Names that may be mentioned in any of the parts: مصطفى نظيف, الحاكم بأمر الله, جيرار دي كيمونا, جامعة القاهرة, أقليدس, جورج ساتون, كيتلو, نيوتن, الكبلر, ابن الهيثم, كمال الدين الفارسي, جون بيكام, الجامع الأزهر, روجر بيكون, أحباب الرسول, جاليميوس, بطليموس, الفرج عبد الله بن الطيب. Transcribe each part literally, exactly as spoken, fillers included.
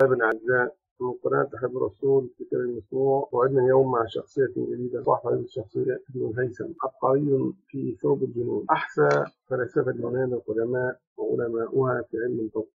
أحباب الأعزاء، من قناة أحب الرسول كتاب المسموع، وعدنا اليوم مع شخصية جديدة صاحب هذه الشخصية ابن الهيثم، عبقري في ثوب الجنون، أحسى فلسفة اليونان القدماء وعلماؤها في علم الفقه،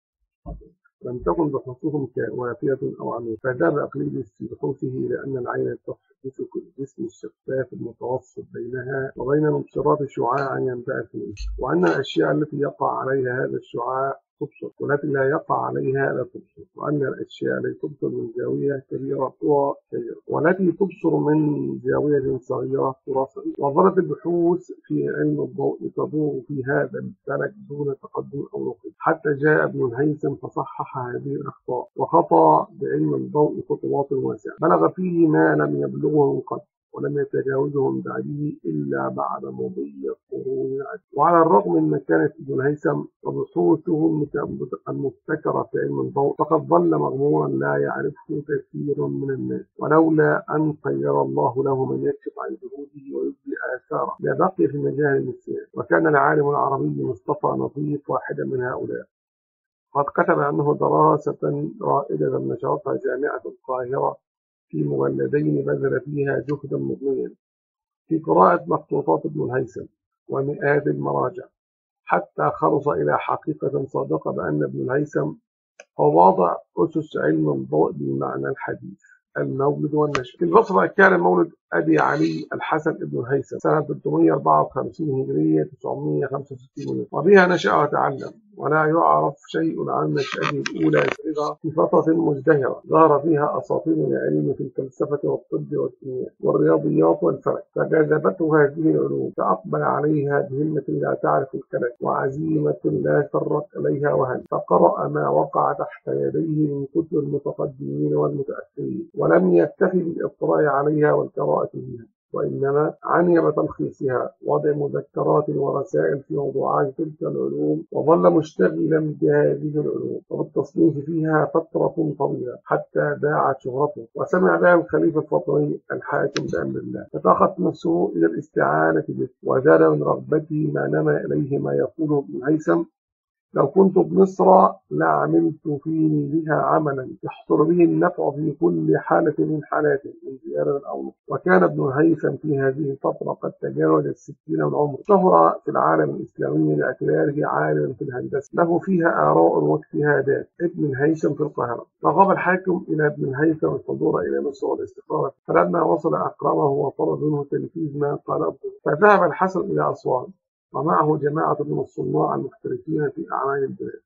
لم تكن بحوثهم كوافية أو عميقة، فذهب أقليدس بحوثه إلى أن العين تحدث الجسم الشفاف المتوسط بينها وبين انبساط شعاع ينبعث منه، وأن الأشياء التي يقع عليها هذا الشعاع تبصر والتي لا يقع عليها لا تبصر، وأن الأشياء التي تبصر من زاوية كبيرة ترى كبيرة والتي تبصر من زاوية صغيرة ترى صغيرة. وظلت البحوث في علم الضوء تدور في هذا الفلك دون تقدم أو نقص، حتى جاء ابن الهيثم فصحح هذه الأخطاء وخطأ بعلم الضوء خطوات واسعة بلغ فيه ما لم يبلغه من قبل ولم يتجاوزهم بعده إلا بعد مضي قرون عديدة. وعلى الرغم من كانت ابن الهيثم وبحوثه المبتكرة في علم الضوء، فقد ظل مغمورا لا يعرفه كثير من الناس، ولولا أن خير الله له من يكشف عن جهوده ويبدي آثاره لبقي في مجال النسيان. وكان العالم العربي مصطفى نظيف واحدا من هؤلاء، قد كتب عنه دراسة رائدة نشرتها جامعة القاهرة في مجلدين بذل فيها جهدا مضنيا في قراءة مخطوطات ابن الهيثم ومئات المراجع، حتى خرج إلى حقيقة صادقة بأن ابن الهيثم هو واضع أسس علم الضوء بالمعنى الحديث. المولد والنشأ في البصرة. كان مولد أبي علي الحسن ابن الهيثم سنة ثلاثمائة وأربعة وخمسين هجرية تسعمائة وخمسة وستين هجرية، وبها نشأ وتعلم، ولا يعرف شيء عن نشأته الأولى في فترة مزدهرة ظهر فيها أساطير العلم في الفلسفة والطب والكيمياء والرياضيات والفلك، فجذبته هذه العلوم فأقبل عليها بهمة لا تعرف الكلام وعزيمة لا تفرق إليها وهن، فقرأ ما وقع تحت يديه من كتب المتقدمين والمتأخرين، ولم يكتفي بالاطلاع عليها والقراءة فيها، وإنما عني بتلخيصها وضع مذكرات ورسائل في موضوعات تلك العلوم، وظل مشتغلا بهذه العلوم وبالتصنيف فيها فترة طويلة حتى باعت شهرته، وسمع بها الخليفة الفاطمي الحاكم بأمر الله، فطاقت نفسه إلى الاستعانة به، وزاد من رغبته ما نما إليه ما يقوله ابن الهيثم: لو كنت بمصر لعملت فيني بها عملا يحصل به النفع في كل حالة من حالاته من زيارة الأول. وكان ابن الهيثم في هذه الفترة قد تجاوز الستين من عمره، اشتهر في العالم الإسلامي لاعتباره عالما في الهندسة، له فيها آراء واجتهادات. ابن الهيثم في القاهرة، فغاب الحاكم إلى ابن الهيثم الحضور إلى مصر والاستقرار، فلما وصل أكرمه وطلب منه تنفيذ ما طلبه، فذهب الحسن إلى أسوان ومعه جماعة من الصناع المحترفين في أعمال البلاد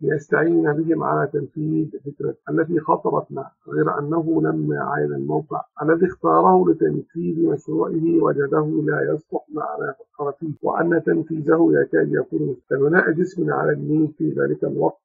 ليستعين بهم على تنفيذ فكرة التي خطرت معه، غير أنه لما عاين الموقع الذي اختاره لتنفيذ مشروعه وجده لا يصلح مع ما فكر فيه، وأن تنفيذه يكاد يكون كبناء جسم على النيل في ذلك الوقت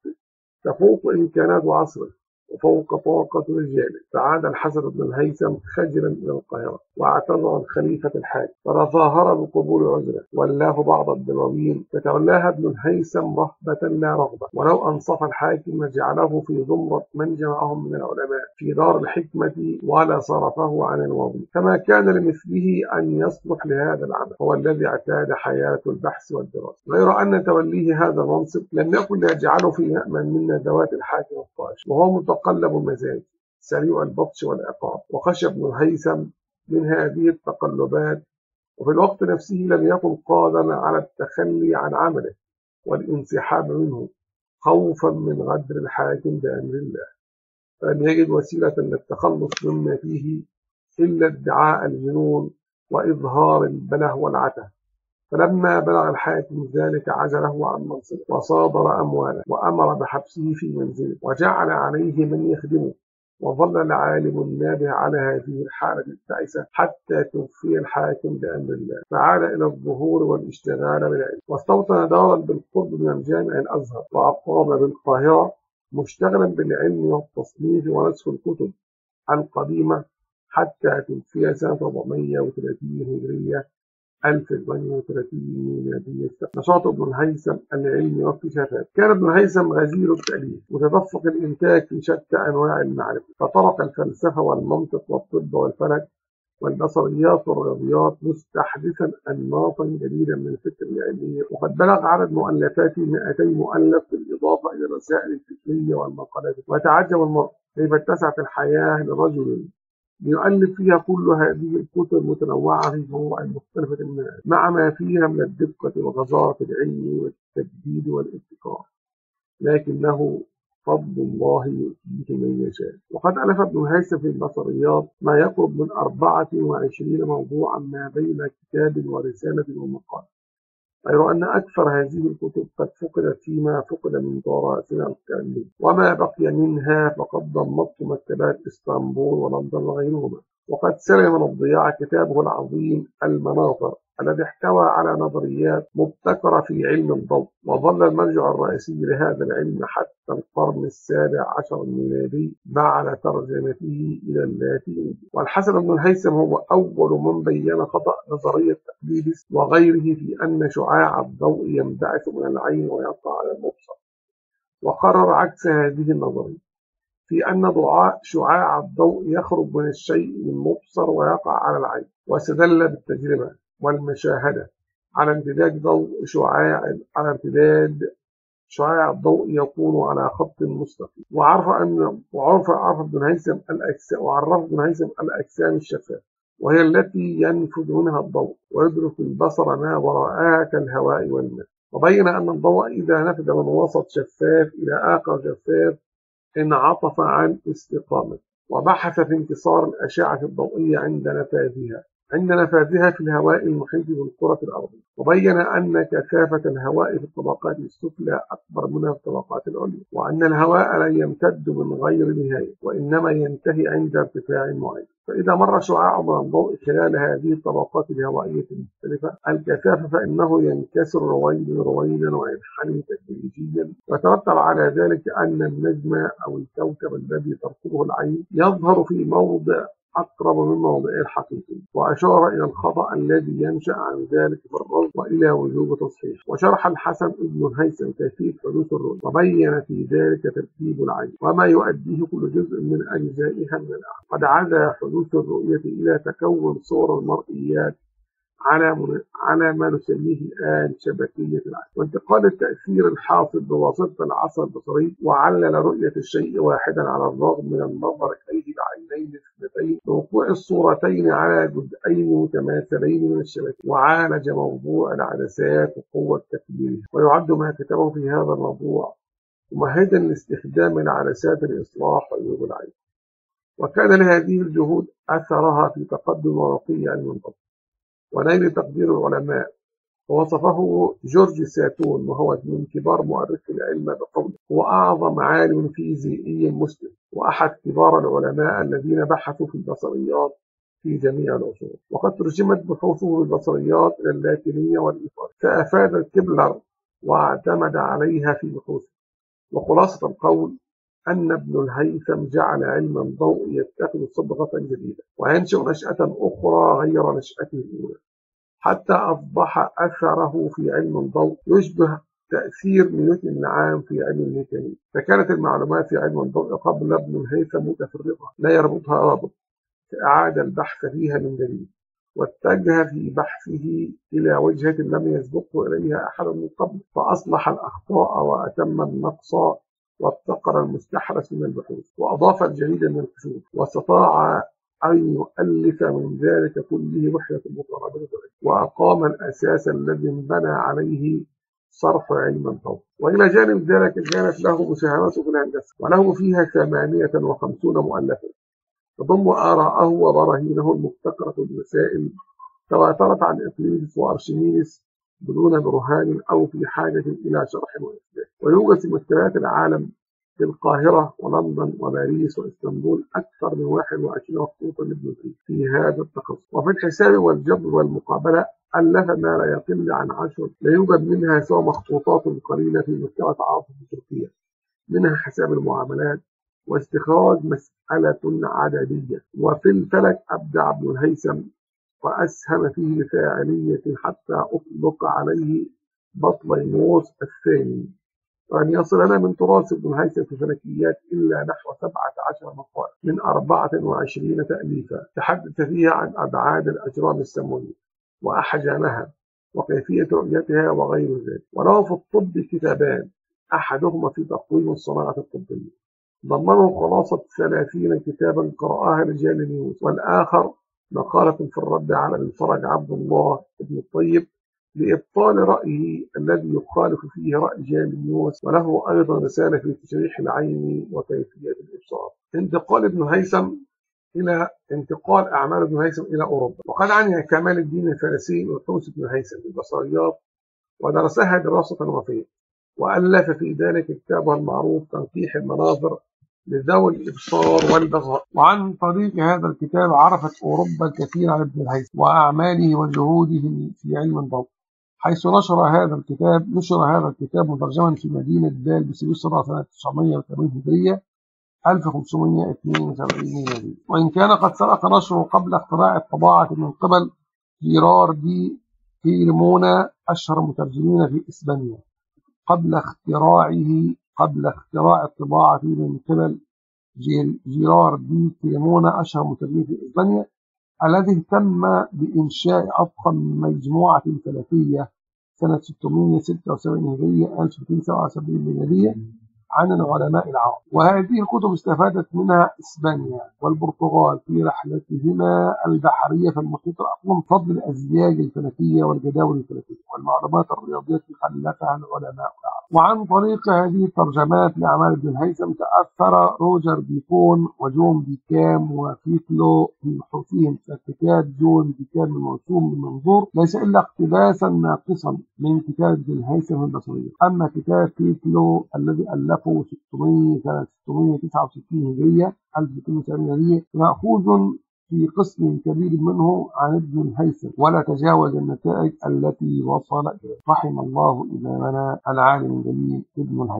تفوق إمكانات عصره وفوق طاقة رجاله. فعاد الحسن بن الهيثم خجلا إلى القاهرة، واعتذر الخليفة الحاكم فتظاهر بقبول عذره، ولاه بعض الدواوين فتولاها ابن الهيثم رهبة لا رغبة، ولو أنصف الحاكم جعله في زمرة من جمعهم من العلماء في دار الحكمة ولا صرفه عن الوظيفة، كما كان لمثله أن يصلح لهذا العمل، هو الذي اعتاد حياة البحث والدراسة، غير أن توليه هذا المنصب لم يكن ليجعله في مأمن من ندوات الحاكم الطائش، وهو تقلب المزاج سريع البطش والعقاب، وخشى ابن الهيثم من هذه التقلبات، وفي الوقت نفسه لم يكن قادرا على التخلي عن عمله والانسحاب منه خوفا من غدر الحاكم بأمر الله، فلم يجد وسيلة للتخلص مما فيه إلا ادعاء الجنون وإظهار البله والعته. فلما بلغ الحاكم ذلك عزله عن منصبه وصادر أمواله، وأمر بحبسه في منزله وجعل عليه من يخدمه، وظل العالم النابه على هذه الحالة التعسة حتى توفي الحاكم بأمر الله، فعاد إلى الظهور والاشتغال بالعلم، واستوطن دارا بالقرب من الجامع الأزهر، وأقام بالقاهرة مشتغلا بالعلم والتصنيف ونسخ الكتب القديمة حتى توفي سنة أربعمائة وثلاثين هجرية ألف وثمانمائة وثلاثين ميلادية. نشاط ابن الهيثم العلمي واكتشافات. كان ابن الهيثم غزير التأليف متدفق الإنتاج في شتى أنواع المعرفة، فطرق الفلسفة والمنطق والطب والفلك والبصريات والرياضيات مستحدثا أنماطا جديدا من الفكر العلمي، وقد بلغ عدد مؤلفاته مئتي مؤلف بالإضافة إلى الرسائل الفكرية والمقالات. ويتعجب المرء كيف اتسعت الحياة لرجل يؤلف فيها كل هذه الكتب المتنوعة في مواضيع مختلفة مع ما فيها من الدقة والغزارة العلم والتجديد والابتكار، لكنه فضل الله يؤتيه من يشاء. وقد ألف ابن الهيثم في البصريات ما يقرب من أربعة وعشرين موضوعا ما بين كتاب ورسالة ومقال، غير أن أكثر هذه الكتب قد فقدت فيما فقد من تراثنا الكامل، وما بقي منها فقد ضمت مكتبات إسطنبول ولندن وغيرهما. وقد سري من الضياع كتابه العظيم المناظر الذي احتوى على نظريات مبتكرة في علم الضوء، وظل المرجع الرئيسي لهذا العلم حتى القرن السابع عشر الميلادي بعد ترجمته إلى اللاتين. والحسن بن الهيثم هو أول من بين خطأ نظرية أقليدس وغيره في أن شعاع الضوء ينبعث من العين ويقع على المبصر، وقرر عكس هذه النظرية في أن ضعاء شعاع الضوء يخرج من الشيء المبصر ويقع على العين، واستدل بالتجربة والمشاهدة على امتداد ضوء شعاع على امتداد شعاع الضوء يكون على خط مستقيم. وعرف أن وعرف عرف ابن الهيثم الأجسام وعرف ابن الهيثم الأجسام الشفافة، وهي التي ينفذ منها الضوء ويدرك البصر ما وراءها كالهواء والماء. وبين أن الضوء إذا نفذ من وسط شفاف إلى آخر شفاف انعطف عن استقامته، وبحث في انتصار الأشعة الضوئية عند نفاذها عند نفاذها في الهواء المحيط بالكرة الأرضية، وبين أن كثافة الهواء في الطبقات السفلى أكبر منها في الطبقات العليا، وأن الهواء لا يمتد من غير نهاية وإنما ينتهي عند ارتفاع معين. فإذا مر شعاع من الضوء خلال هذه الطبقات الهوائية المختلفة الكثافة فإنه ينكسر رويدا رويدا وينحني تدريجيا، وترتب على ذلك أن النجم أو الكوكب الذي ترصده العين يظهر في موضع أقرب من موضعه الحقيقي. وأشار إلى الخطأ الذي ينشأ عن ذلك بالرصد وإلى وجوب تصحيح. وشرح الحسن ابن الهيثم كيفية حدوث الرؤية، وبين في ذلك ترتيب العين وما يؤديه كل جزء من أجزائها من الأعمال. قد عدا حدوث الرؤية إلى تكون صور المرئيات على على ما نسميه الآن شبكية العين، وانتقال التأثير الحاصل بواسطة العصا البصري، وعلل رؤية الشيء واحدا على الرغم من النظر إليه بعينين اثنتين لوقوع الصورتين على جزئين متماثلين من الشبكة، وعالج موضوع العدسات وقوة تكبيرها. ويعد ما كتبه في هذا الموضوع ممهدا لاستخدام العدسات لإصلاح عيوب العين، وكان لهذه الجهود أثرها في تقدم ورقي علم الضبط ونيل تقدير العلماء. ووصفه جورج ساتون وهو من كبار مؤرخي العلم بقوله هو أعظم عالم فيزيائي مسلم، وأحد كبار العلماء الذين بحثوا في البصريات في جميع العصور. وقد ترجمت بحوثه البصريات إلى اللاتينية والإيطالية، فأفاد الكبلر واعتمد عليها في بحوثه. وخلاصة القول أن ابن الهيثم جعل علم الضوء يتخذ صبغة جديدة وينشئ نشأة أخرى غير نشأته الأولى، حتى أصبح أثره في علم الضوء يشبه تأثير نيوتن العام في علم الميكانيكا. فكانت المعلومات في علم الضوء قبل ابن الهيثم متفرقة لا يربطها رابط، فأعاد البحث فيها من جديد، واتجه في بحثه إلى وجهة لم يسبقه إليها أحد من قبل، فأصلح الأخطاء وأتم النقص وابتكر المستحرس من البحوث، وأضاف الجديد من الكشوف، واستطاع أن يؤلف من ذلك كله وحدة مترابطة، وأقام الأساس الذي انبنى عليه صرح علم الضوء. وإلى جانب ذلك كانت له مساهمته في الهندسة، وله فيها ثمانية وخمسون مؤلفة تضم آراءه وبراهينه المبتكرة المسائل تواترت عن إقليدس وأرشميدس بدون برهان أو في حاجة إلى شرح وإثبات. ويوجد في مكتبات العالم في القاهرة ولندن وباريس وإسطنبول أكثر من واحد وعشرين مخطوطا لابن الهيثم في هذا التخصص. وفي الحساب والجبر والمقابلة ألف ما لا يقل عن عشر، لا يوجد منها سوى مخطوطات قليلة في مكتبة عاصمة تركيا، منها حساب المعاملات واستخراج مسألة عددية. وفي الفلك أبدع ابن الهيثم وأسهم فيه بفاعلية حتى أطلق عليه بطليموس الثاني، وأن يصل لنا من تراث ابن الهيثم في الفلكيات إلا نحو سبعة عشر مقالا من أربعة وعشرين تأليفا تحدث فيها عن أبعاد الأجرام السماوية وأحجامها وكيفية رؤيتها وغير ذلك. وله في الطب كتابان، أحدهما في تقويم الصناعة الطبية ضمنه خلاصة ثلاثين كتابا قرأها لجاليميوس، والآخر مقالة في الرد على الفرج عبد الله بن الطيب لإبطال رأيه الذي يخالف فيه رأي جاليميوس، وله أيضا رسالة في تشريح العين وكيفية الإبصار. انتقال ابن الهيثم إلى انتقال أعمال ابن الهيثم إلى أوروبا. وقد عني كمال الدين الفارسي وتونس ابن الهيثم البصريات ودرسها دراسة وفية، وألف في ذلك كتابه المعروف تنقيح المناظر لذوي الإبصار والبصر. وعن طريق هذا الكتاب عرفت أوروبا الكثير عن ابن الهيثم وأعماله وجهوده في علم الضوء، حيث نشر هذا الكتاب نشر هذا الكتاب مترجما في مدينة بال سنة تسعمائة وثمانين هجرية ألف وخمسمائة واثنين وسبعين ميلادية. وإن كان قد سبق نشره قبل اختراع الطباعة من قبل جيرار دي كيمونا أشهر مترجمين في إسبانيا قبل اختراعه قبل اختراع الطباعة من قبل جيرار دي كيمونا أشهر مترجمين في إسبانيا، الذي اهتم بإنشاء أضخم مجموعة فلكية سنة ستمائة وستة وسبعين هجرية ألف ومئتين وسبعة وسبعين ميلادية عن العلماء العرب. وهذه الكتب استفادت منها إسبانيا والبرتغال في رحلتهما البحرية في المحيط الأطلسي بفضل الأزياج الفلكية والجداول الفلكية والمعلومات الرياضية التي خلفها العلماء العرب. وعن طريق هذه الترجمات لأعمال ابن الهيثم تأثر روجر بيكون وجون بيكام وكيتلو من حروفهم كتاب جون بيكام المرسوم من منظور ليس إلا اقتباسا ناقصا من كتاب ابن الهيثم البصري. أما كتاب كيتلو الذي ألفه ستمائة وتسعة وستين هجرية ألف ومئتين وثمانين مأخوذ في قسم كبير منه عن ابن الهيثم ولا تجاوز النتائج التي وصل إليها. رحم الله إمامنا العالم الجليل ابن الهيثم.